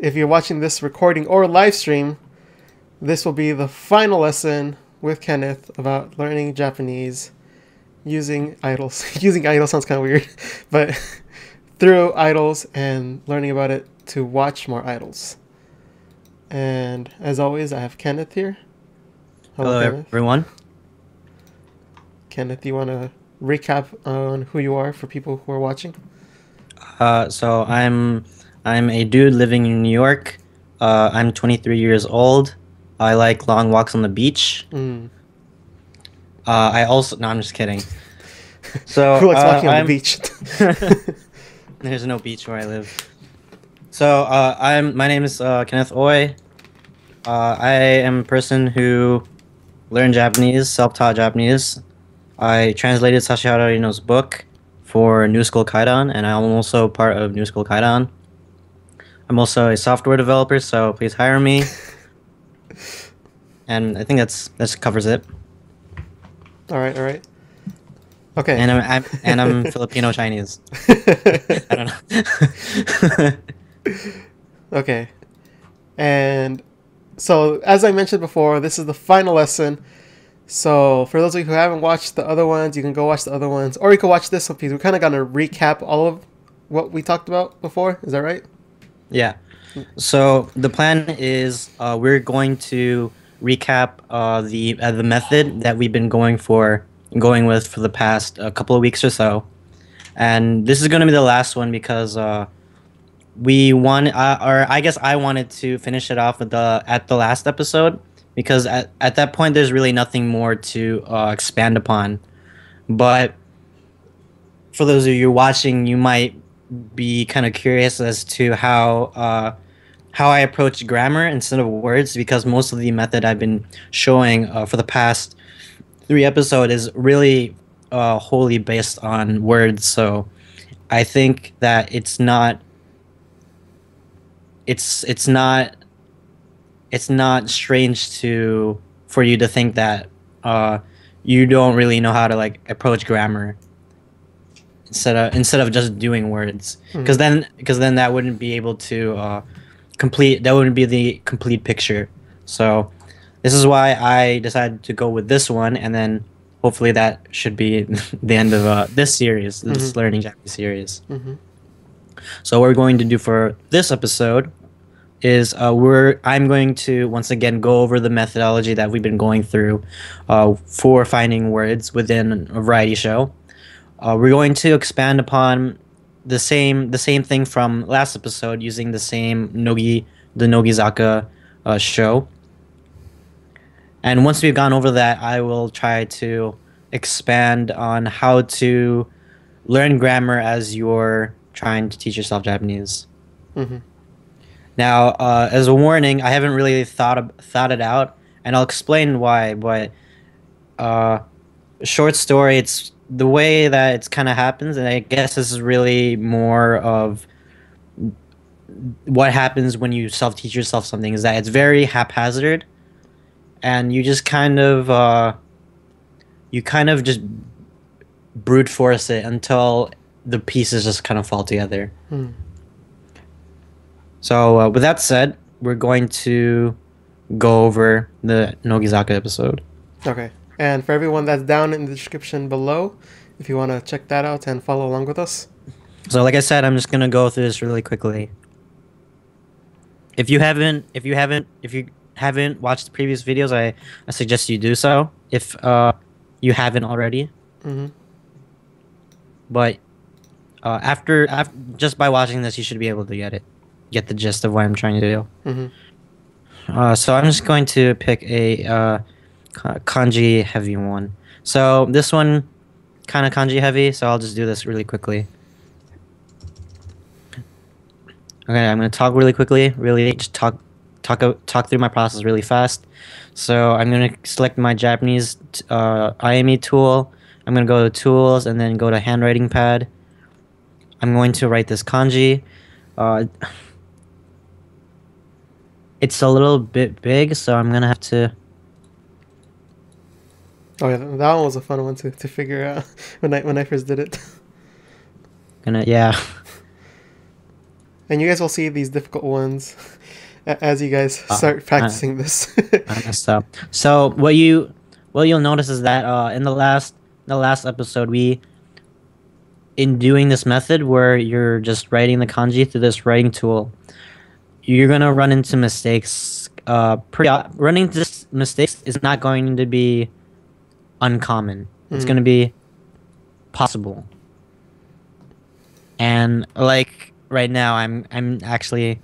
if you're watching this recording or live stream, this will be the final lesson with Kenneth about learning Japanese using idols. Using idols sounds kind of weird, but through idols and learning about it to watch more idols. And as always, I have Kenneth here. Hello, Kenneth. Everyone. Kenneth, you want to recap on who you are for people who are watching? So I'm a dude living in New York. I'm 23 years old. I like long walks on the beach. I also... No, I'm just kidding. So, who likes walking on the beach? There's no beach where I live. So, my name is Kenneth Uy. I am a person who learned Japanese, self-taught Japanese. I translated Sashihara Rino's book for New School Kaidan, and I'm also part of New School Kaidan. I'm also a software developer, so please hire me. And I think that covers it. All right. Okay. And I'm Filipino Chinese. I don't know. Okay. And so, as I mentioned before, this is the final lesson. So for those of you who haven't watched the other ones, you can go watch the other ones, or you can watch this one because we're kind of gonna recap all of what we talked about before. Is that right? Yeah. So the plan is we're going to recap the method that we've been going with for the past couple of weeks or so, and this is going to be the last one because I wanted to finish it off at the last episode because at that point there's really nothing more to expand upon. But for those of you watching, you might be kind of curious as to how I approach grammar instead of words, because most of the method I've been showing for the past 3 episodes is really wholly based on words. So I think that it's not strange for you to think that you don't really know how to like approach grammar instead of just doing words, because then that wouldn't be able to that wouldn't be the complete picture. So this is why I decided to go with this one, and then hopefully that should be the end of this series, this Learning Japanese series. So what we're going to do for this episode is I'm going to once again go over the methodology that we've been going through for finding words within a variety show. We're going to expand upon the same thing from last episode using the Nogizaka show. And once we've gone over that, I will try to expand on how to learn grammar as you're trying to teach yourself Japanese. Now, as a warning, I haven't really thought it out, and I'll explain why. But short story, it's the way that it's kind of happens, and I guess this is really more of what happens when you self-teach yourself something, is that it's very haphazard, and you just kind of just brute force it until the pieces just kind of fall together. So with that said, we're going to go over the Nogizaka episode. Okay. And for everyone, that's down in the description below if you want to check that out and follow along with us. So like I said, I'm just going to go through this really quickly. If you haven't watched the previous videos, I suggest you do so if you haven't already. But just by watching this, you should be able to get the gist of what I'm trying to do. So I'm just going to pick a kanji heavy one. So this one kind of kanji heavy, so I'll just do this really quickly. Okay, I'm going to talk really quickly, really just talk through my process really fast. So I'm going to select my Japanese IME tool. I'm going to go to tools and then go to handwriting pad. I'm going to write this kanji. It's a little bit big, so I'm going to have to... Oh yeah, that one was a fun one to figure out when I first did it. Yeah. And you guys will see these difficult ones as you guys start practicing this. I messed up. So what you'll notice is that in the last episode, in doing this method where you're just writing the kanji through this writing tool, you're gonna run into mistakes. Running into mistakes is not going to be uncommon. It's going to be possible. And like right now, I'm at.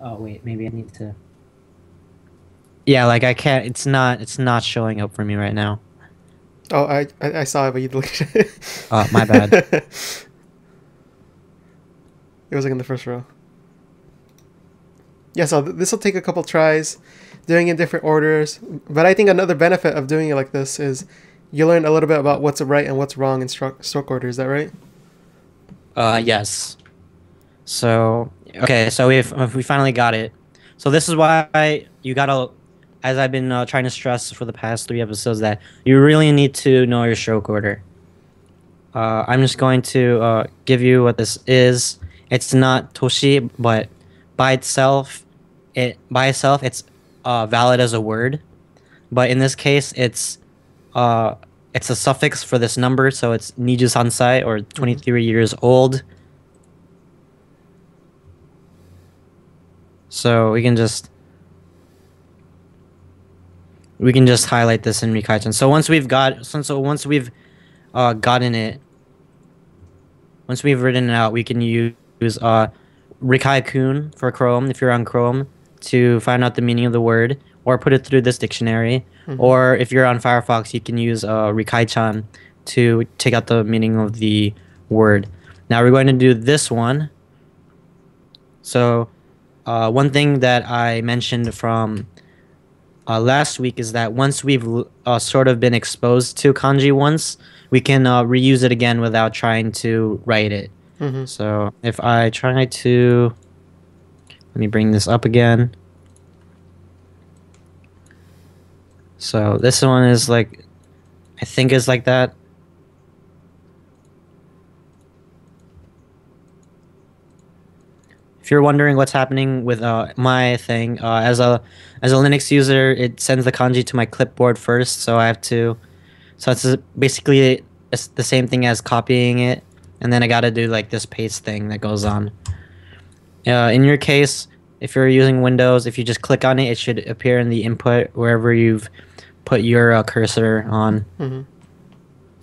Oh wait, maybe I need to. Yeah, like I can't. It's not showing up for me right now. Oh, I saw it, but you deleted it. Oh, my bad. It was like in the first row. Yeah, so this will take a couple tries, doing it in different orders. But I think another benefit of doing it like this is you learn a little bit about what's right and what's wrong in stroke order. Is that right? Yes. So okay, so we finally got it. So this is why you gotta, as I've been trying to stress for the past 3 episodes, that you really need to know your stroke order. I'm just going to give you what this is. It's not toshi, but by itself it's valid as a word, but in this case it's a suffix for this number, so it's Niju Sansai, or 23 years old. So we can just highlight this in Rikaichan. So once we've written it out, we can use Rikaikun for Chrome, if you're on Chrome, to find out the meaning of the word, or put it through this dictionary. Or if you're on Firefox, you can use Rikaichan to take out the meaning of the word. Now we're going to do this one. So one thing that I mentioned from last week is that once we've sort of been exposed to kanji once, we can reuse it again without trying to write it. So if I try to, let me bring this up again. So this one is like, I think is like that. If you're wondering what's happening with my thing, as a Linux user, it sends the kanji to my clipboard first, so I have to. So it's basically the same thing as copying it. And then I gotta do like this paste thing that goes on. In your case, if you're using Windows, if you just click on it, it should appear in the input wherever you've put your cursor on.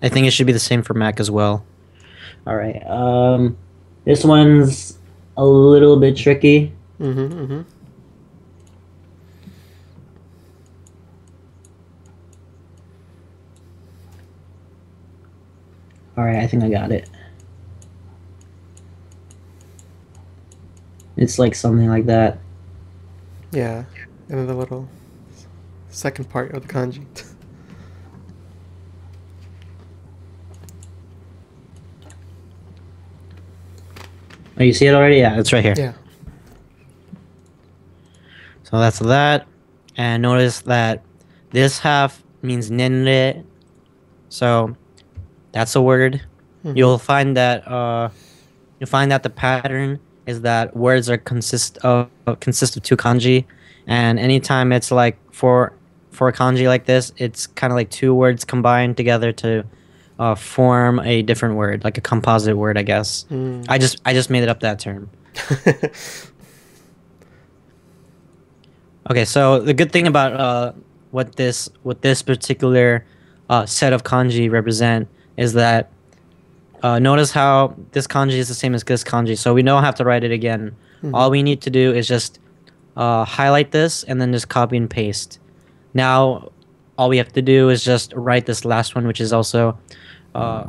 I think it should be the same for Mac as well. All right. This one's a little bit tricky. All right, I think I got it. It's like something like that. Yeah, and then the little second part of the kanji. Oh, you see it already? Yeah, it's right here. Yeah. So that's that. And notice that this half means nenre. So that's a word. You'll find that the pattern is that words are consist of 2 kanji, and anytime it's like for a kanji like this, it's kind of like 2 words combined together to form a different word, like a composite word, I guess. I just made it up, that term. Okay, so the good thing about what this particular set of kanji represent is that notice how this kanji is the same as this kanji, so we don't have to write it again. All we need to do is just highlight this and then just copy and paste. Now, all we have to do is just write this last one, which is also all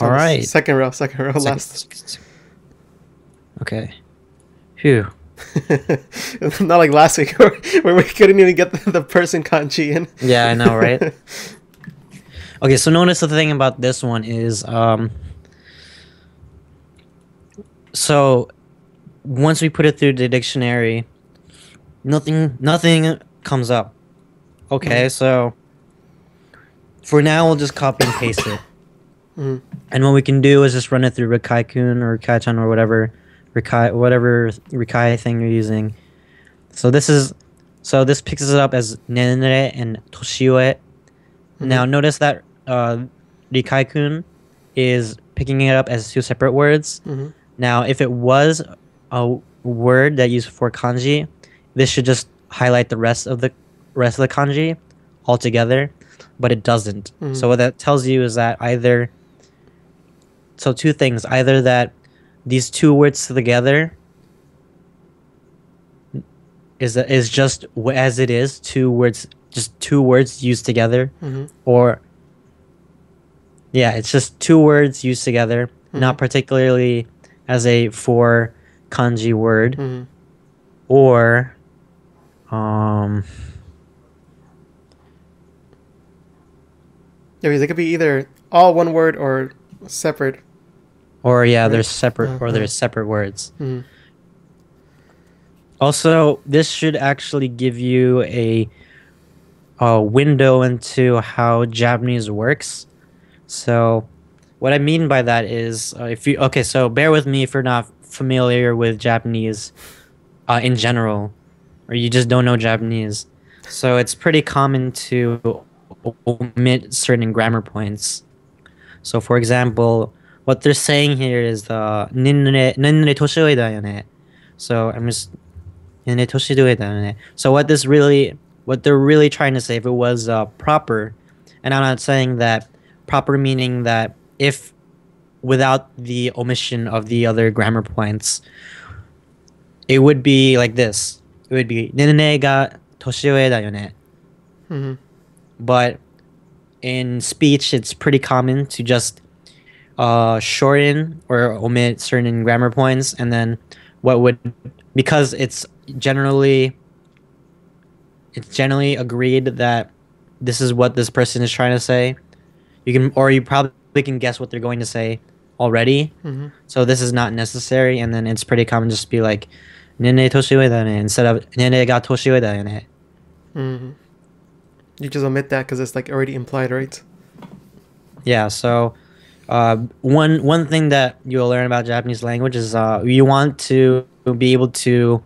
right. Second row, last. Okay. Phew. Not like last week where we couldn't even get the person kanji in. Yeah, I know, right? Okay, so notice the thing about this one is so once we put it through the dictionary, nothing comes up. Okay, so For now, we'll just copy and paste it. Mm. And what we can do is just run it through Rikaikun or Rikaichan or whatever Rikai thing you're using. So this is, so this picks it up as Nenere and Toshioe. Mm-hmm. Now notice that Rikaikun is picking it up as two separate words. Mm-hmm. Now if it was a word that used for kanji, this should just highlight the rest of the kanji altogether, but it doesn't. Mm-hmm. So what that tells you is that either, so two things, either that these two words together is just as it is, just two words used together, mm-hmm. or yeah, it's just two words used together, mm-hmm. not particularly as a four kanji word, mm-hmm. or yeah, because it could be either all one word or separate. Or yeah, they're separate, mm-hmm. or they're separate words. Mm-hmm. Also, this should actually give you a window into how Japanese works. So, what I mean by that is, if you so bear with me if you're not familiar with Japanese in general, or you just don't know Japanese. So it's pretty common to omit certain grammar points. So, for example, what they're saying here is the nenre toshioe da yo ne. So I'm just nenre toshioe da yo ne. So what this really, what they're really trying to say, if it was proper, and I'm not saying that proper meaning that if without the omission of the other grammar points, it would be like this. It would be nenre ga toshioe da yo ne. Mm-hmm. But in speech, it's pretty common to just shorten or omit certain grammar points, and then what would, because it's generally agreed that this is what this person is trying to say, you can, or you probably can guess what they're going to say already, mm-hmm. so this is not necessary, and then it's pretty common just to be like nene toshiwe da ne instead of nene ga toshiwe da ne. Mm-hmm. You just omit that because it's like already implied, right? Yeah. So one thing that you'll learn about Japanese language is you want to be able to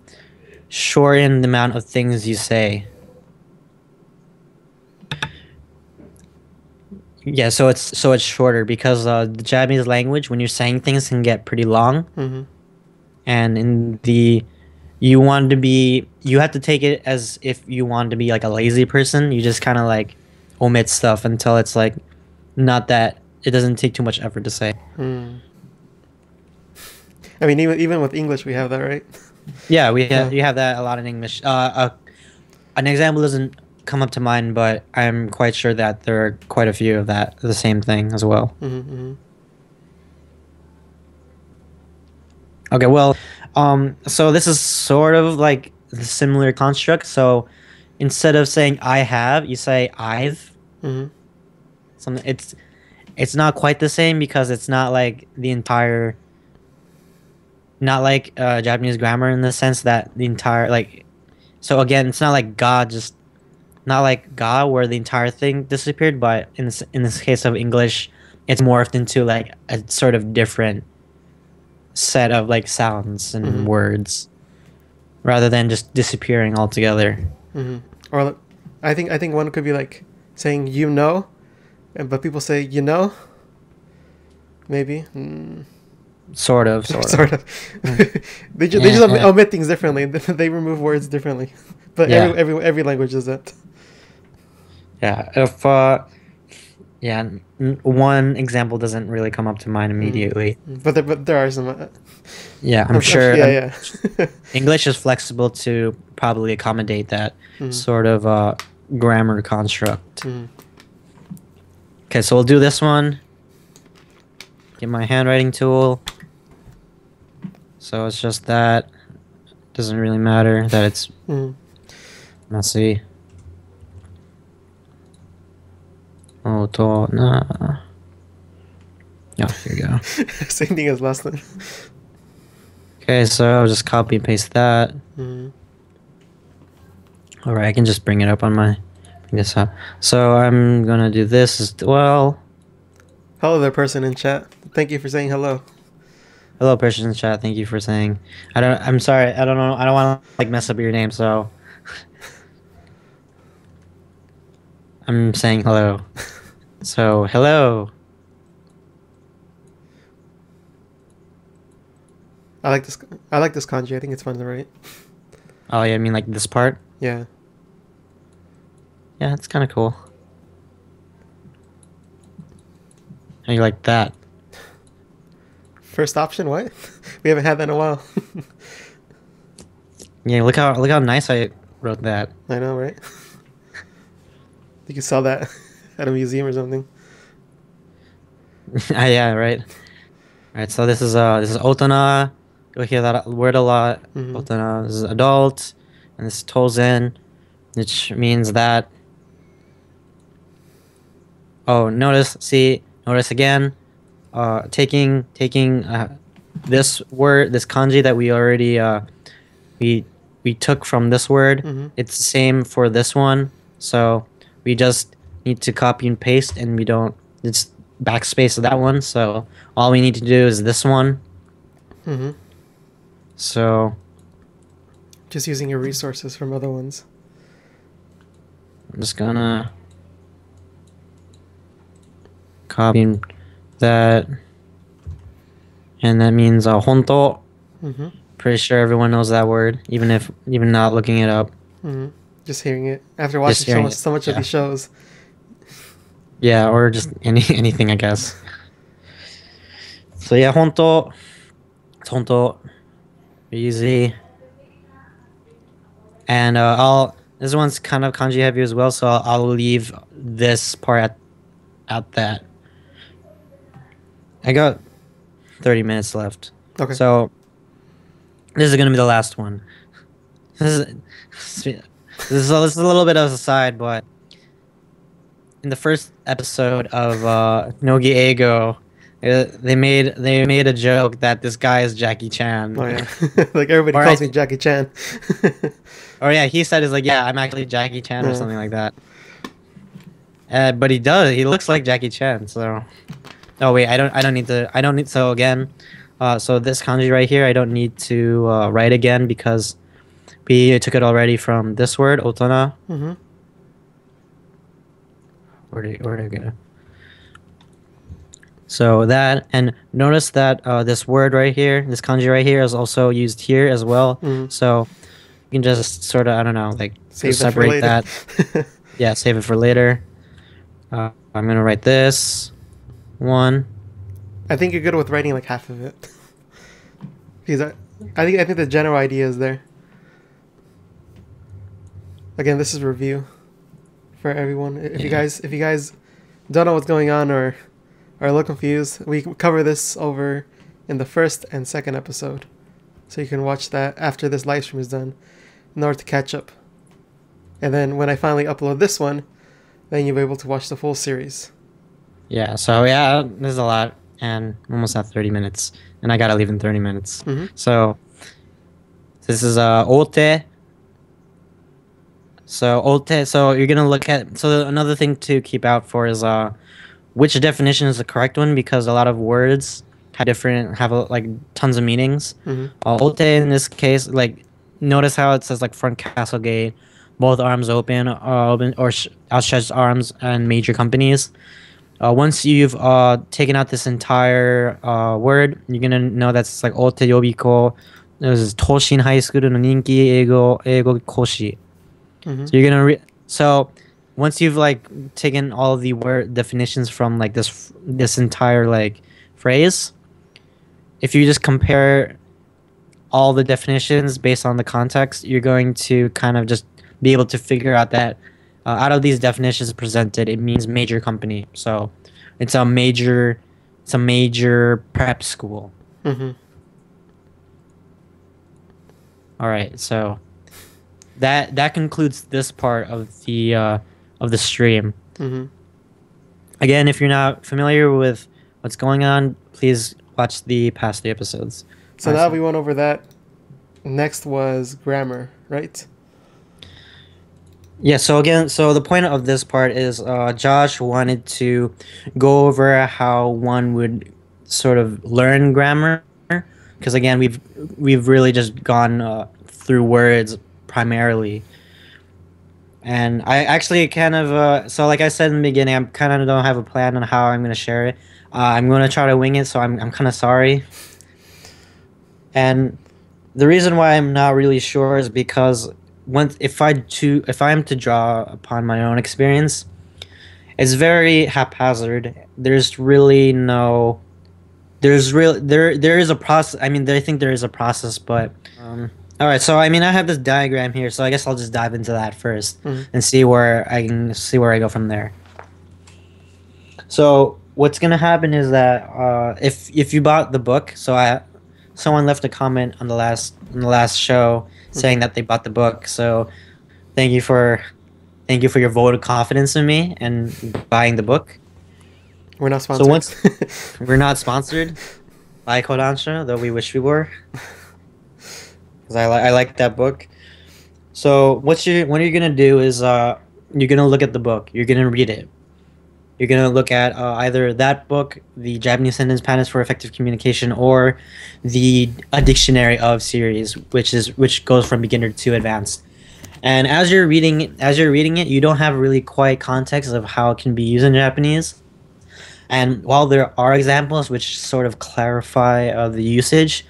shorten the amount of things you say. Yeah, so it's shorter because the Japanese language, when you're saying things, can get pretty long, mm-hmm. and in the you have to take it as if you want to be like a lazy person. You just kind of like omit stuff until it's like not that. It doesn't take too much effort to say. Mm. I mean, even with English, we have that, right? Yeah, you have that a lot in English. An example doesn't come up to mind, but I'm quite sure that there are quite a few of that, the same thing as well. Mm-hmm. Okay, well, so this is sort of like the similar construct. So instead of saying I have, you say I've. Mm-hmm. Something, it's not quite the same because it's not like the entire, not like Japanese grammar in the sense that the entire, like, so again, it's not like ga, just not like ga where the entire thing disappeared, but in this case of English, it's morphed into like a sort of different set of like sounds and mm-hmm. words rather than just disappearing altogether. Mm-hmm. Or I think one could be like saying, you know, but people say, you know, maybe. Mm. Sort of. They just omit things differently. They remove words differently. But yeah. every language does that. Yeah. If yeah, one example doesn't really come up to mind immediately. Mm. But there are some. Yeah, I'm sure. Yeah, yeah. English is flexible to probably accommodate that sort of grammar construct. Mm. Okay, so we'll do this one. Get my handwriting tool. So it's just that. Doesn't really matter that it's messy. Oh, nah. Yeah, here we go. Same thing as last time. Okay, so I'll just copy and paste that. Mm. All right, I can just bring it up on my I guess so. So I'm gonna do this as well. Hello there, person in chat. Thank you for saying hello. Hello, person in chat. Thank you for saying. I'm sorry. I don't know. I don't want to like mess up your name, so I'm saying hello. So hello. I like this. I like this kanji. I think it's fun to write. Oh yeah, I mean like this part. Yeah. Yeah, it's kind of cool. How you like that? First option, what? We haven't had that in a while. Yeah, look how nice I wrote that. I know, right? You could sell that at a museum or something. Yeah, right. All right, so this is Otana. You'll hear that word a lot. Mm-hmm. Otana is adult, and this is Tozen, which means that. Oh, notice, see, notice again, taking this word, this kanji that we already we took from this word. Mm-hmm. It's the same for this one, so we just need to copy and paste, and we don't. It's backspace of that one, so all we need to do is this one. Mm-hmm. So, just using your resources from other ones. I'm just gonna copy that, and that means honto. Mm-hmm. Pretty sure everyone knows that word, even not looking it up. Mm-hmm. Just hearing it after watching so much of these shows. Yeah, or just anything, I guess. So yeah, honto. It's honto. Easy. And this one's kind of kanji heavy as well, so I'll leave this part at that. I got 30 minutes left. Okay. So this is gonna be the last one. This is a little bit of a side, but in the first episode of NogiEigo, they made a joke that this guy is Jackie Chan. Oh yeah, like everybody calls me Jackie Chan. Or yeah, he said, "Is like, yeah, I'm actually Jackie Chan," or something like that. But he does. He looks like Jackie Chan. So, oh wait, I don't need to. I don't need. So again, so this kanji right here, I don't need to write again because we took it already from this word, otona. Mm-hmm. Where'd I go? So that, and notice that this word right here, this kanji right here, is also used here as well. Mm-hmm. So you can just sort of, I don't know, like separate that. Yeah, save it for later. I'm gonna write this one. I think you're good with writing like half of it. Because I think the general idea is there. Again, this is review for everyone. If you guys don't know what's going on or are a little confused, we cover this over in the first and second episode, so you can watch that after this live stream is done, in order to catch up. And then when I finally upload this one, then you'll be able to watch the full series. Yeah. So yeah, there's a lot, and almost at 30 minutes, and I gotta leave in 30 minutes. Mm-hmm. So this is ote. So ote. So you're gonna look at. So another thing to keep out for is which definition is the correct one, because a lot of words have like tons of meanings. Mm-hmm. Ote in this case, like notice how it says like front castle gate, both arms open, outstretched arms, and major companies. Once you've taken out this entire word, you're gonna know that's like ote yobiko. This is Toshin High School no Ninki Eigo Koshi. Mm-hmm. So you're gonna once you've like taken all the word definitions from like this entire like phrase, if you just compare all the definitions based on the context, you're going to kind of just be able to figure out that out of these definitions presented, it means major company. So it's a major prep school. Mm-hmm. All right, so that concludes this part of the stream. Mm-hmm. Again, if you're not familiar with what's going on, please watch the past 3 episodes. So now we went over that. Next was grammar, right? Yeah, so again, so the point of this part is Josh wanted to go over how one would sort of learn grammar, because again, we've really just gone through words primarily. And I actually kind of, so like I said in the beginning, I kind of don't have a plan on how I'm going to share it. I'm going to try to wing it, so I'm kind of sorry. And the reason why I'm not really sure is because once if I'm to draw upon my own experience, it's very haphazard. There's really no, there is a process. I mean, I think there is a process, but all right. So I mean, I have this diagram here, so I guess I'll just dive into that first and see where I go from there. So what's gonna happen is that if you bought the book, so someone left a comment on the last show saying that they bought the book. So thank you for your vote of confidence in me and buying the book. We're not sponsored. So once we're not sponsored by Kodansha, though we wish we were, because I like that book. So what you're gonna do is you're gonna look at the book. You're gonna read it. You're going to look at either that book, the Japanese Sentence Patterns for Effective Communication, or the A Dictionary of series, which goes from beginner to advanced. And as you're reading it, you don't have really quite context of how it can be used in Japanese. And while there are examples which sort of clarify the usage,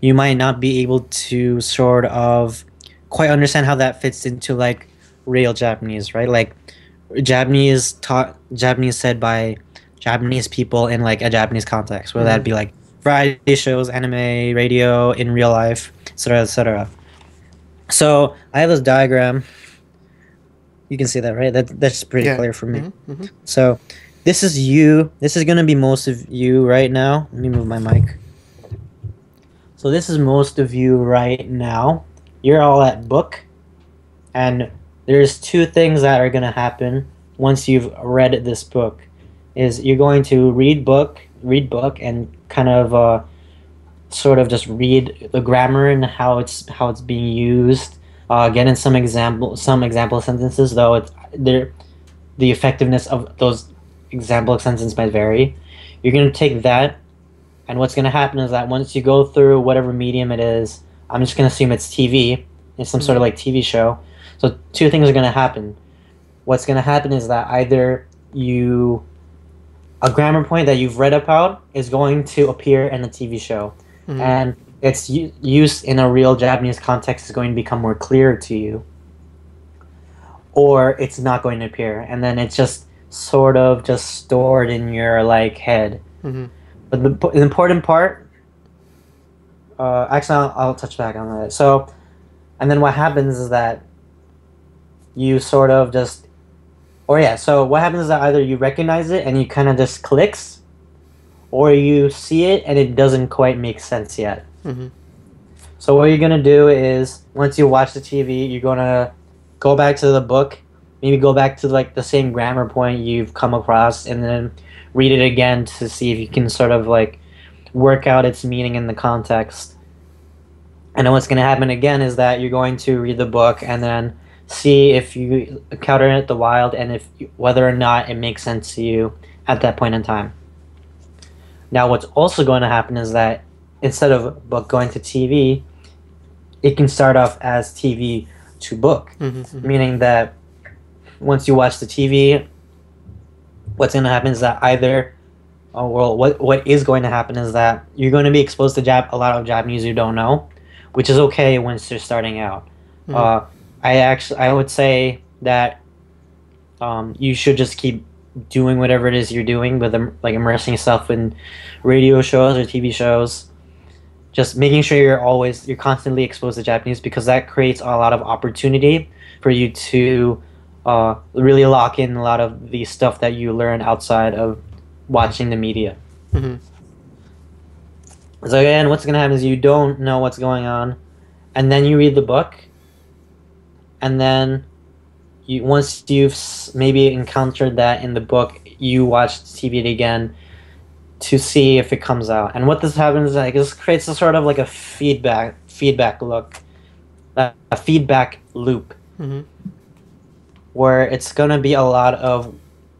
you might not be able to sort of quite understand how that fits into like real Japanese, right? Like Japanese said by Japanese people in like a Japanese context, whether that be like variety shows, anime, radio, in real life, etc., etc. So I have this diagram. You can see that, right? That's pretty clear for me. So this is you. This is gonna be most of you right now. Let me move my mic. So this is most of you right now. You're all at book, and there's two things that are going to happen once you've read this book. Is you're going to read book, and kind of sort of just read the grammar and how it's being used. Get in some example sentences, though the effectiveness of those example sentences might vary. You're going to take that, and what's going to happen is that once you go through whatever medium it is, I'm just going to assume it's TV, it's some sort of like TV show. So two things are going to happen. What's going to happen is that either a grammar point that you've read about is going to appear in a TV show, and its use in a real Japanese context is going to become more clear to you, or it's not going to appear, and then it's just sort of just stored in your like head. But the important part, actually, I'll touch back on that. So, and then what happens is that what happens is that either you recognize it and you kind of just clicks, or you see it and it doesn't quite make sense yet. So what you're gonna do is once you watch the TV, you're gonna go back to the book, maybe go back to like the same grammar point you've come across, and then read it again to see if you can sort of like work out its meaning in the context. And then what's gonna happen again is that you're going to read the book and then see if you encounter it in the wild and whether or not it makes sense to you at that point in time. Now what's also going to happen is that instead of book going to TV, it can start off as TV to book, meaning that once you watch the TV, what's going to happen is that what is going to happen is that you're going to be exposed to a lot of Japanese you don't know, which is okay once you're starting out. I would say that you should just keep doing whatever it is you're doing, with like immersing yourself in radio shows or TV shows, just making sure you're constantly exposed to Japanese, because that creates a lot of opportunity for you to really lock in a lot of the stuff that you learn outside of watching the media. So again, what's going to happen is you don't know what's going on, and then you read the book. And then once you've maybe encountered that in the book, you watch TV again to see if it comes out. And what this happens is like this creates a sort of like a feedback loop. where it's going to be a lot of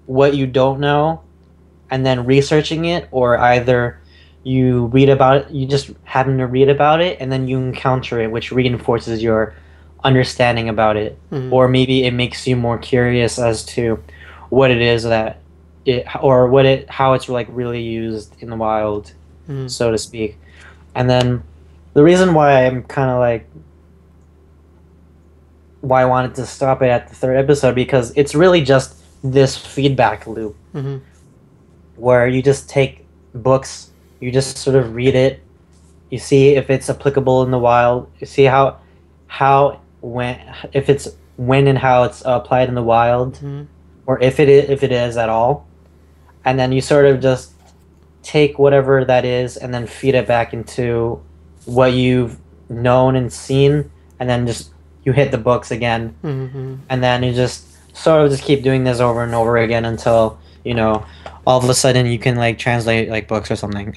what you don't know and then researching it, or either you read about it, you just happen to read about it, and then you encounter it, which reinforces your understanding about it. Mm-hmm. Or maybe it makes you more curious as to what it is that it, or what it, how it's like really used in the wild, mm-hmm. so to speak. And then the reason why I'm kind of like, why I wanted to stop it at the third episode, because it's really just this feedback loop, mm-hmm. where you just take books, you just sort of read it, you see if it's applicable in the wild, you see how when, if it's when and how it's applied in the wild, mm-hmm. or if it is at all, and then you sort of just take whatever that is and then feed it back into what you've known and seen, and then just you hit the books again, mm-hmm. and then you just sort of just keep doing this over and over again until, you know, all of a sudden you can like translate like books or something.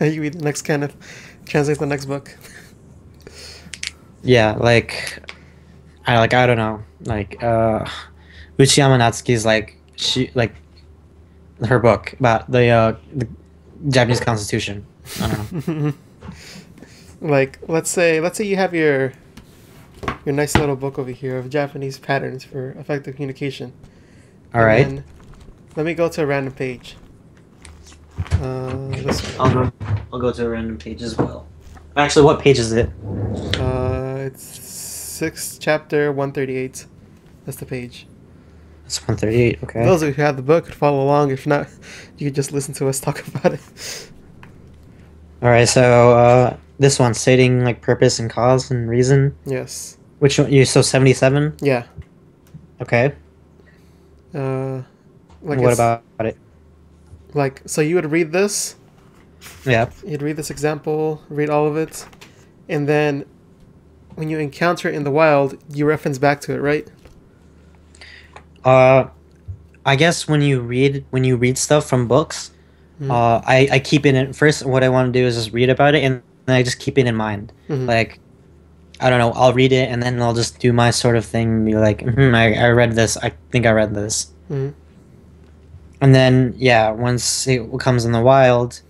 You read the next, kind of translate the next book. Yeah, I don't know, like Uchiyama Natsuki's her book about the Japanese Constitution. I don't know. Like let's say you have your nice little book over here of Japanese patterns for effective communication. All right. Let me go to a random page. I'll go to a random page as well. Actually, what page is it? It's 6th chapter 138. That's the page. That's 138, okay. Those who have the book could follow along. If not, you could just listen to us talk about it. All right, so this one, stating like purpose and cause and reason. Yes. Which one? You, so 77? Yeah. Okay. What about it? Like, so you would read this. Yeah. You'd read this example, read all of it, and then when you encounter it in the wild, you reference back to it, right? I guess when you read stuff from books, mm-hmm. I keep it in first. What I want to do is just read about it, and then I just keep it in mind. Mm-hmm. Like, I don't know, I'll read it, and then I'll just do my sort of thing and be like, I read this. I think I read this. Mm-hmm. And then, yeah, once it comes in the wild,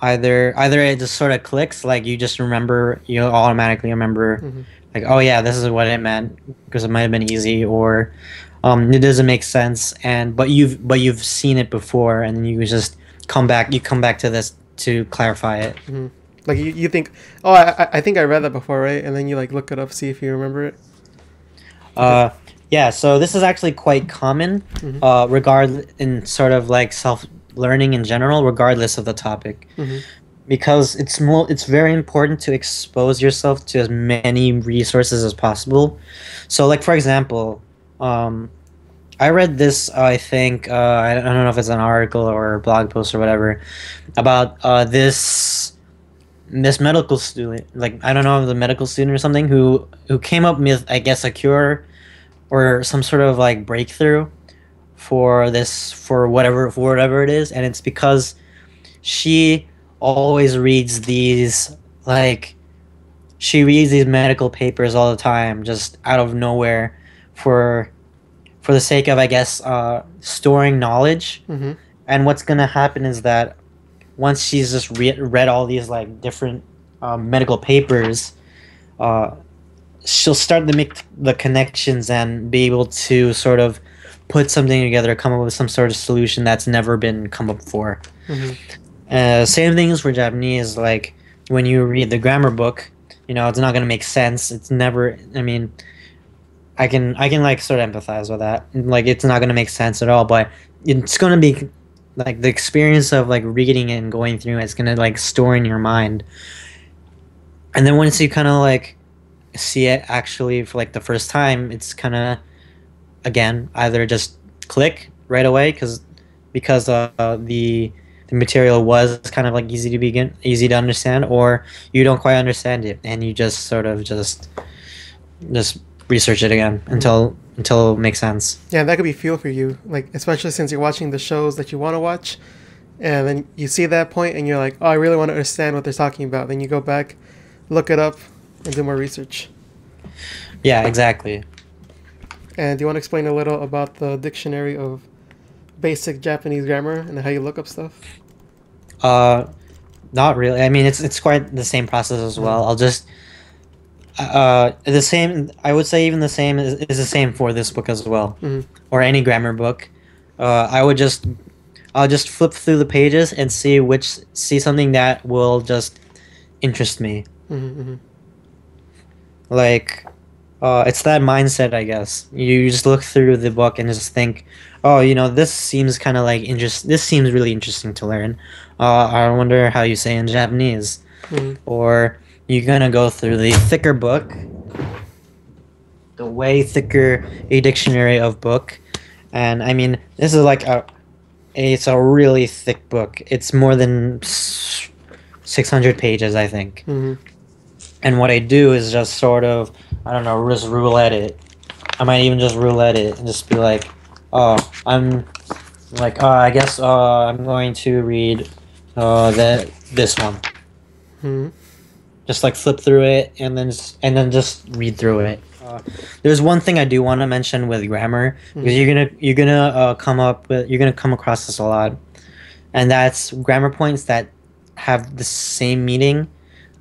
either it just sort of clicks, like you just remember, you'll automatically remember, mm-hmm. like, oh yeah, this is what it meant, because it might have been easy, or it doesn't make sense, and but you've seen it before, and you just come back to this to clarify it. Mm-hmm. Like you think, oh, I think I read that before, right? And then you like look it up, see if you remember it. Yeah, so this is actually quite common, mm-hmm. In sort of like self-learning in general, regardless of the topic, mm-hmm. because it's very important to expose yourself to as many resources as possible. So, like for example, I read this. I think I don't know if it's an article or a blog post or whatever about this medical student. Like I don't know if the medical student or something who came up with, I guess, a cure, or some sort of like breakthrough for whatever it is, and it's because she always reads these medical papers all the time, just out of nowhere, for the sake of, I guess, storing knowledge. Mm-hmm. And what's gonna happen is that once she's just read all these like different medical papers, she'll start to make the connections and be able to sort of put something together, come up with some sort of solution that's never been come up before. Mm-hmm. Same things for Japanese, like when you read the grammar book, you know, it's not going to make sense. It's never, I mean, I can like sort of empathize with that. Like it's not going to make sense at all, but it's going to be like the experience of like reading it and going through it, it's going to like store in your mind. And then once you kind of like see it actually for like the first time, it's kind of, again, either just click right away because the material was kind of like easy to understand, or you don't quite understand it and you just sort of just research it again until it makes sense. Yeah, that could be fuel for you, like especially since you're watching the shows that you want to watch, and then you see that point and you're like, oh, I really want to understand what they're talking about. Then you go back, look it up, and do more research. Yeah, exactly. And do you want to explain a little about the dictionary of basic Japanese grammar and how you look up stuff? Not really. I mean, it's quite the same process as well. I'll just the same. I would say even the same is the same for this book as well, or any grammar book. I'll just flip through the pages and see something that will just interest me. Like, it's that mindset, I guess. You just look through the book and just think, oh, you know, this seems kind of like this seems really interesting to learn. I wonder how you say in Japanese. Or you're gonna go through the thicker book, the way thicker a dictionary of book, and I mean, this is like it's a really thick book. It's more than 600 pages, I think. And what I do is just sort of, I don't know, just roulette it. I might even just roulette it and just be like, oh, I'm like, I guess I'm going to read this one. Just like flip through it and then just read through it. There's one thing I do want to mention with grammar, because you're gonna come across this a lot, and that's grammar points that have the same meaning.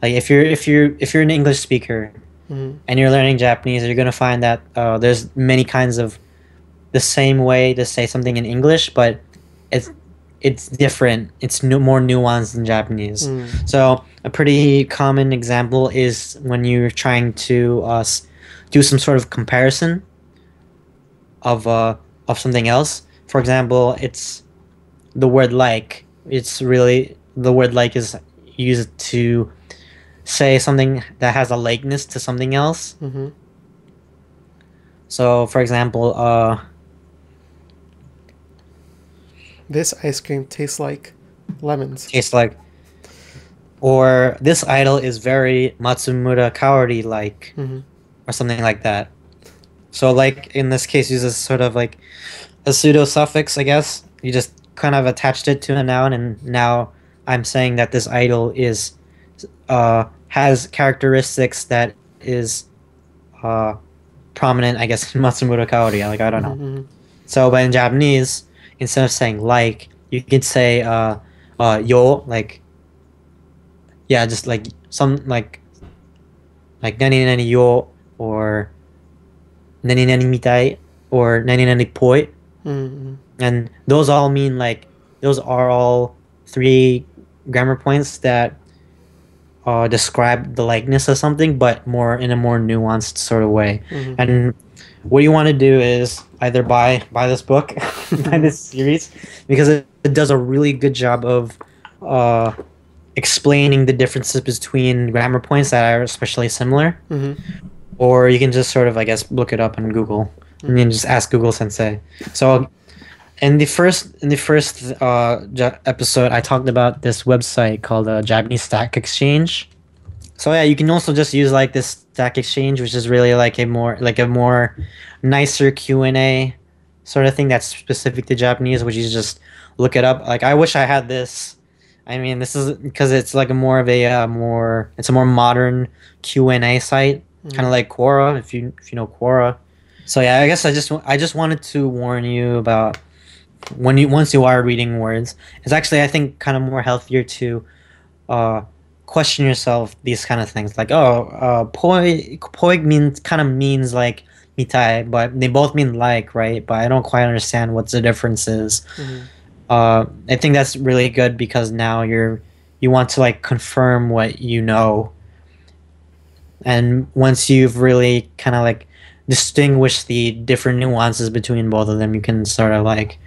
Like if you're an English speaker and you're learning Japanese, you're gonna find that there's many kinds of the same way to say something in English, but it's different. It's more nuanced than Japanese. So a pretty common example is when you're trying to do some sort of comparison of something else. For example, it's the word like. It's really, the word like is used to say something that has a likeness to something else. So, for example, this ice cream tastes like lemons. Tastes like. Or this idol is very Matsumura Kaori like, or something like that. So like in this case, uses sort of like a pseudo suffix, I guess. You just kind of attached it to a noun, and now I'm saying that this idol is has characteristics that is prominent, I guess, in Matsumura Kaori. Like, I don't know. So, but in Japanese, instead of saying like, you could say yo, like, yeah, just like some like nani nani yo, or nani nani mitai, or nani nani poi, and those all mean, like, those are all three grammar points that describe the likeness of something, but more in a more nuanced sort of way. And what you want to do is either buy this book, buy this series, because it does a really good job of explaining the differences between grammar points that are especially similar. Or you can just sort of, I guess, look it up on Google and then just ask Google Sensei. So in the first episode, I talked about this website called Japanese Stack Exchange. So yeah, you can also just use like this Stack Exchange, which is really like a more nicer Q&A sort of thing that's specific to Japanese, which is just look it up. Like, I wish I had this. I mean, this is because it's like a more modern Q&A site, kind of like Quora, if you know Quora. So yeah, I guess I just wanted to warn you about once you are reading words, it's actually, I think, kind of more healthier to question yourself these kind of things, like, oh, poi means, kind of means like mitai, but they both mean like, right? But I don't quite understand what the difference is. I think that's really good, because now you want to like confirm what you know, and once you've really kind of like distinguished the different nuances between both of them, you can sort of like,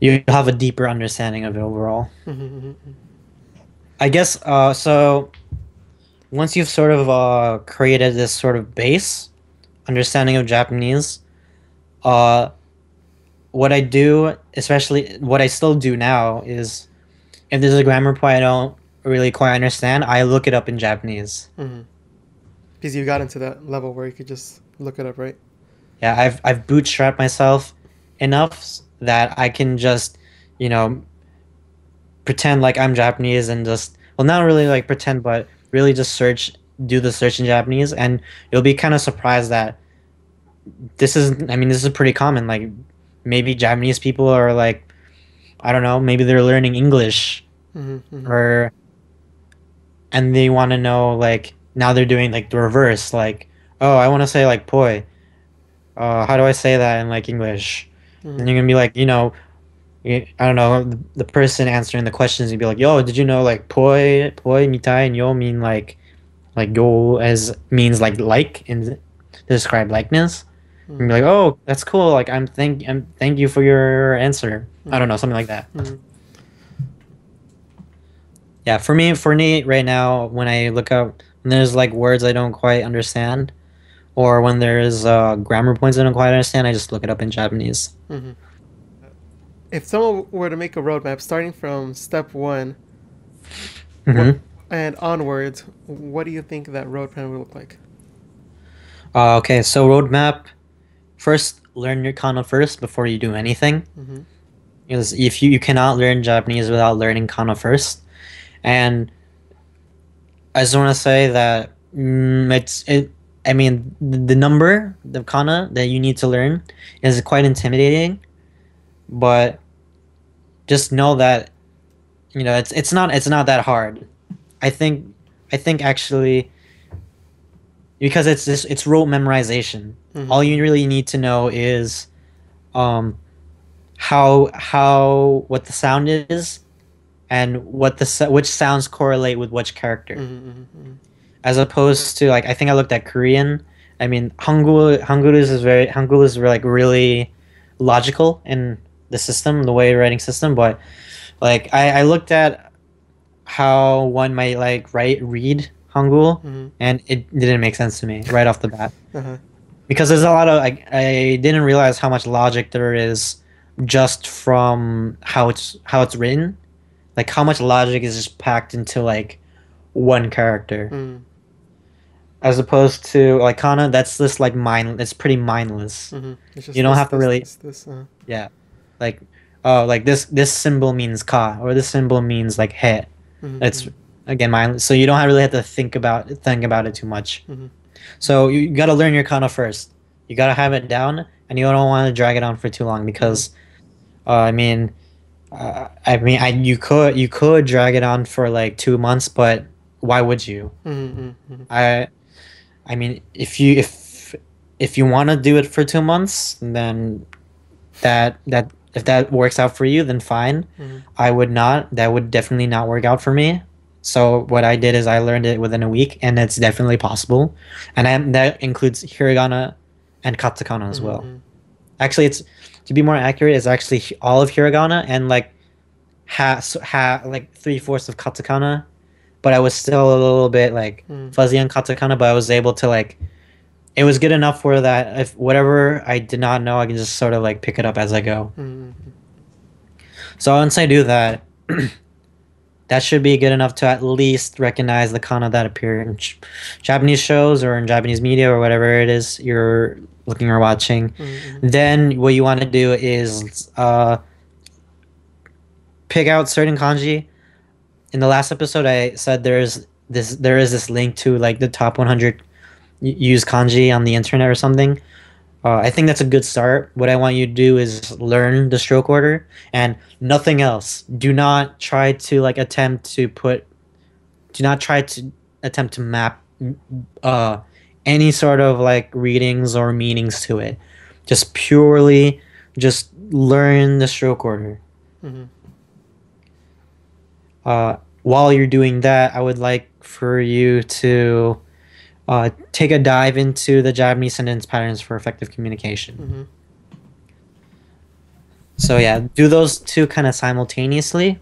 you have a deeper understanding of it overall. I guess, so once you've sort of created this sort of base understanding of Japanese, what I do, especially what I still do now, is if there's a grammar point I don't really quite understand, I look it up in Japanese. Because you got into that level where you could just look it up, right? Yeah, I've bootstrapped myself enough that I can just, you know, pretend like I'm Japanese and just, well, not really like pretend, but really just do the search in Japanese, and you'll be kind of surprised that this is, I mean, this is pretty common. Like, maybe Japanese people are like, I don't know, maybe they're learning English, or, and they want to know, like, now they're doing like the reverse, like, oh, I want to say like poi. How do I say that in like English? And you're gonna be like, you know, I don't know, the person answering the questions, you'd be like, yo, did you know like poi mitai and yo mean like yo as means like and describe likeness. And be like, oh, that's cool. Like, thank you for your answer. I don't know, something like that. Yeah, for me right now, when I look up, when there's like words I don't quite understand, or when there's grammar points I don't quite understand, I just look it up in Japanese. If someone were to make a roadmap starting from step 1 and onwards, what do you think that roadmap would look like? Okay, so roadmap, first learn your kana first before you do anything. Because if you cannot learn Japanese without learning kana first. And I just want to say that I mean, the number, the kana that you need to learn is quite intimidating, but just know that, you know, it's not that hard. I think actually, because it's rote memorization. All you really need to know is what the sound is, and which sounds correlate with which character. As opposed to, like, I think I looked at Korean. I mean, Hangul is like really logical in the system, the way writing system. But like I looked at how one might like read Hangul, and it didn't make sense to me right off the bat. Because there's a lot of, I didn't realize how much logic there is just from how it's written, like how much logic is just packed into like one character. As opposed to like kana, that's this like mind. It's pretty mindless. You don't have to really. Yeah, like oh, like this symbol means ka, or this symbol means like he. It's again mindless, so you don't really have to think about it too much. So you gotta learn your kana first. You gotta have it down, and you don't want to drag it on for too long because, you could drag it on for like 2 months, but why would you? I mean, if you want to do it for 2 months, then that if that works out for you, then fine. I would not. That would definitely not work out for me. So what I did is I learned it within a week, and it's definitely possible, and that includes hiragana and katakana as well. Actually, it's to be more accurate, it's actually all of hiragana and like like 3/4 of katakana. But I was still a little bit like fuzzy on katakana, but I was able to like, it was good enough for that. If whatever I did not know, I can just sort of like pick it up as I go. So once I do that, that should be good enough to at least recognize the kana that appear in Japanese shows or in Japanese media or whatever it is you're looking or watching. Then what you want to do is pick out certain kanji. In the last episode, I said there is this link to like the top 100 used kanji on the internet or something. I think that's a good start. What I want you to do is learn the stroke order and nothing else. Do not try to map any sort of like readings or meanings to it. Just purely just learn the stroke order. While you're doing that, I would like for you to take a dive into the Japanese sentence patterns for effective communication. So yeah, do those two kind of simultaneously.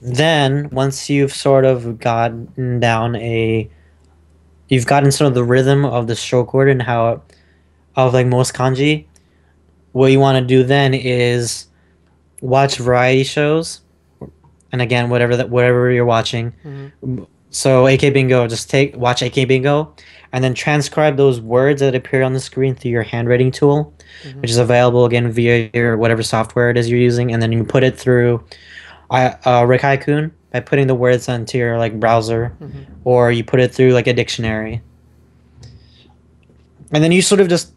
Then once you've sort of gotten down the rhythm of the stroke order and of like most kanji, what you want to do then is watch variety shows. And again, whatever you're watching. So AK Bingo, just watch AK Bingo, and then transcribe those words that appear on the screen through your handwriting tool, which is available again via your whatever software it is you're using, and then you put it through Rikaikun by putting the words onto your like browser, or you put it through like a dictionary, and then you sort of just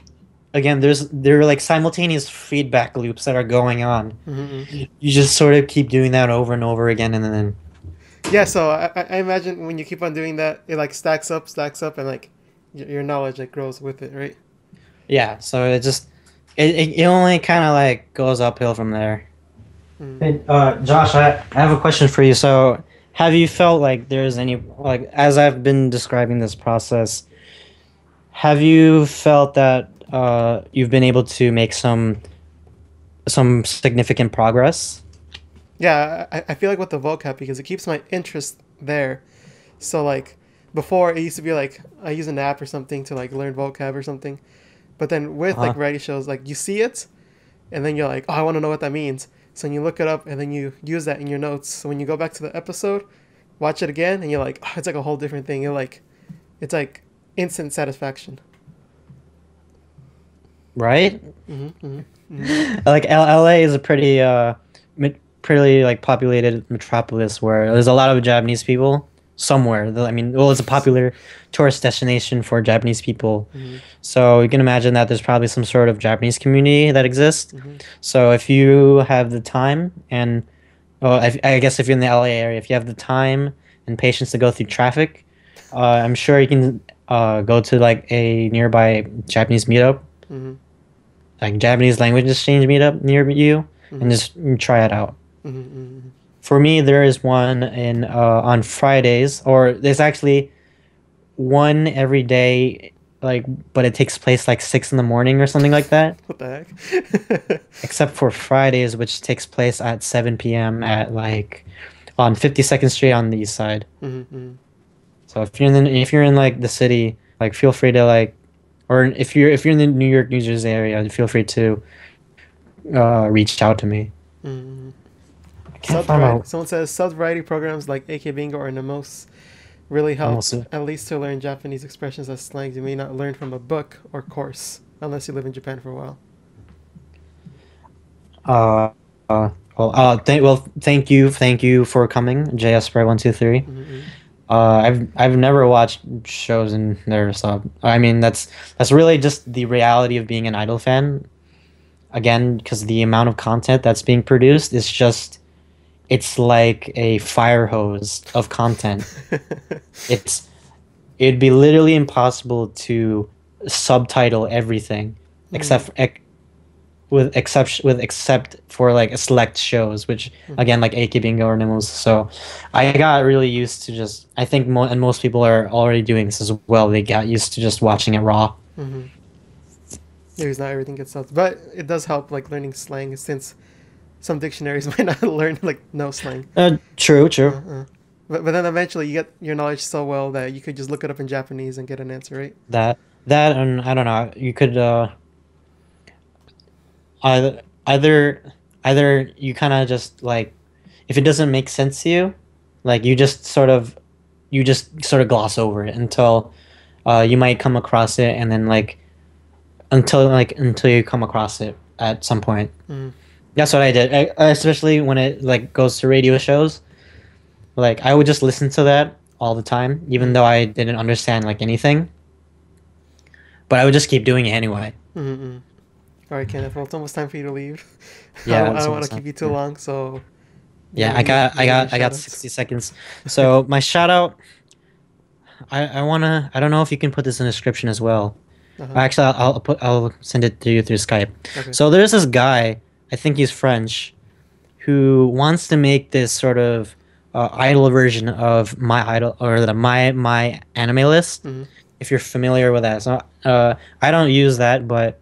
again, there are like simultaneous feedback loops that are going on. Mm-hmm. You just sort of keep doing that over and over again, and then yeah. So I imagine when you keep on doing that, it like stacks up, and like your knowledge like grows with it, right? Yeah. So it just it only kind of like goes uphill from there. Mm. Hey, Josh, I have a question for you. So have you felt like there's any, like, as I've been describing this process, have you felt that you've been able to make some significant progress? Yeah, I feel like with the vocab, because it keeps my interest there. So like before, it used to be like I use an app or something to like learn vocab or something, but then with like variety shows, like you see it, and then you're like, oh, I want to know what that means. So you look it up, and then you use that in your notes. So when you go back to the episode, watch it again, and you're like, oh, it's like a whole different thing. You're like, it's like instant satisfaction. Right? Mm-hmm, mm-hmm, mm-hmm. Like LA is a pretty, pretty like populated metropolis where there's a lot of Japanese people somewhere. I mean, well, it's a popular tourist destination for Japanese people. Mm-hmm. So you can imagine that there's probably some sort of Japanese community that exists. Mm-hmm. So if you have the time and, well, I guess if you're in the LA area, if you have the time and patience to go through traffic, I'm sure you can go to like a nearby Japanese meetup, mm-hmm. like Japanese language exchange meetup near you, mm-hmm. and just try it out. Mm-hmm, mm-hmm. For me, there is one in on Fridays, or there's actually one every day, like, but it takes place like 6 in the morning or something like that. What the heck? Except for Fridays, which takes place at 7 p.m. at like on 52nd Street on the east side. Mm-hmm. So if you're in like the city, like feel free to like, or if you're in the New York, New Jersey area, feel free to reach out to me. Mm-hmm. Someone says sub-variety programs like AK Bingo or Nemos really help, at least to learn Japanese expressions as slangs you may not learn from a book or course, unless you live in Japan for a while. Thank you for coming, JSPray123. Mm-hmm. I've never watched shows in their sub. I mean, that's really just the reality of being an idol fan. Again, because the amount of content that's being produced is just. It's like a fire hose of content. It'd be literally impossible to subtitle everything, mm-hmm. except for like select shows, which mm-hmm. again like AK Bingo or Nimos. So I got really used to just. I think most people are already doing this as well. They got used to just watching it raw. Mm-hmm. There's not everything gets subbed, but it does help like learning slang since. Some dictionaries might not learn like no slang. True. But then eventually you get your knowledge so well that you could just look it up in Japanese and get an answer, right? That and I don't know. You could either you kind of just like if it doesn't make sense to you, like you just sort of gloss over it until you might come across it, and then like until you come across it at some point. Mm. That's what I did, especially when it like goes to radio shows. Like I would just listen to that all the time, even though I didn't understand like anything. But I would just keep doing it anyway. Mm-hmm. All right, Kenneth. Well, it's almost time for you to leave. Yeah, I don't want to keep you too long, so. Yeah, I got 60 seconds. So my shout out. I don't know if you can put this in the description as well. Uh-huh. Actually, I'll send it to you through Skype. Okay. So there's this guy. I think he's French, who wants to make this sort of idol version of my anime list. Mm-hmm. If you're familiar with that, so I don't use that, but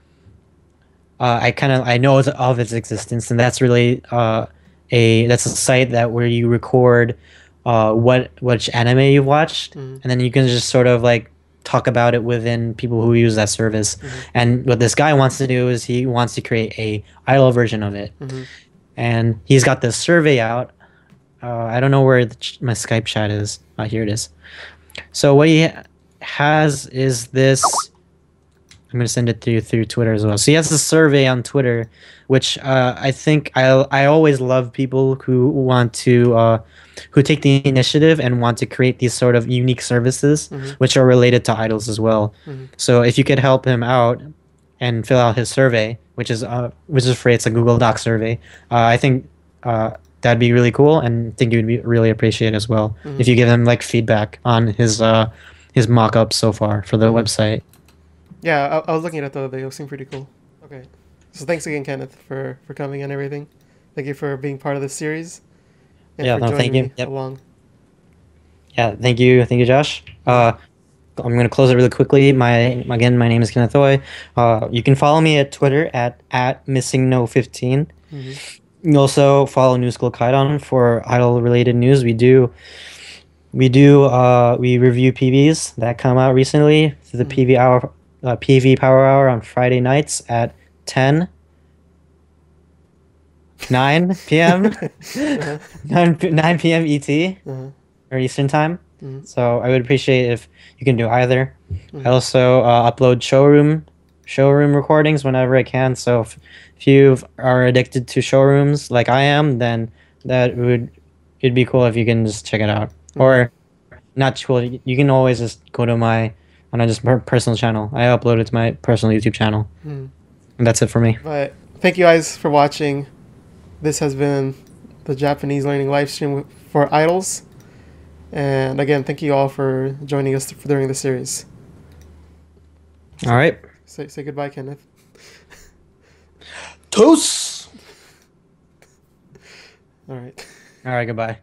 I know of its existence, and that's really that's a site where you record which anime you've watched, mm-hmm. and then you can just sort of like talk about it within people who use that service. Mm-hmm. And what this guy wants to do is he wants to create a idol version of it. Mm-hmm. And he's got this survey out. I don't know where my Skype chat is. Here it is. So what he has is this. I'm going to send it through Twitter as well. So he has a survey on Twitter, which I think I always love people who want to who take the initiative and want to create these sort of unique services, mm-hmm. which are related to idols as well. Mm-hmm. So if you could help him out and fill out his survey, which is free. It's a Google Doc survey. I think that'd be really cool, and I think you'd be really appreciate as well if you give him like feedback on his mock-ups so far for the website. Yeah, I was looking at it the other day. It seemed pretty cool. Okay, so thanks again, Kenneth, for coming and everything. Thank you for being part of this series. And yeah, for joining thank you. Me yep. along. Yeah, thank you, Josh. I'm gonna close it really quickly. My name is Kenneth Uy. You can follow me at Twitter at missingno15. You also follow New School Kaidan for idol related news. We review PVs that come out recently through the PV Power Hour on Friday nights at 9 p.m. 9 p.m. ET or Eastern time. So I would appreciate if you can do either. I also upload showroom recordings whenever I can. So if you are addicted to showrooms like I am, then it'd be cool if you can just check it out. Or not cool. You can always just go to my personal channel. I upload it to my personal YouTube channel. And that's it for me. But thank you guys for watching. This has been the Japanese learning live stream for idols. And again, thank you all for joining us during the series. All right. Say goodbye, Kenneth. Toast! All right. All right, goodbye.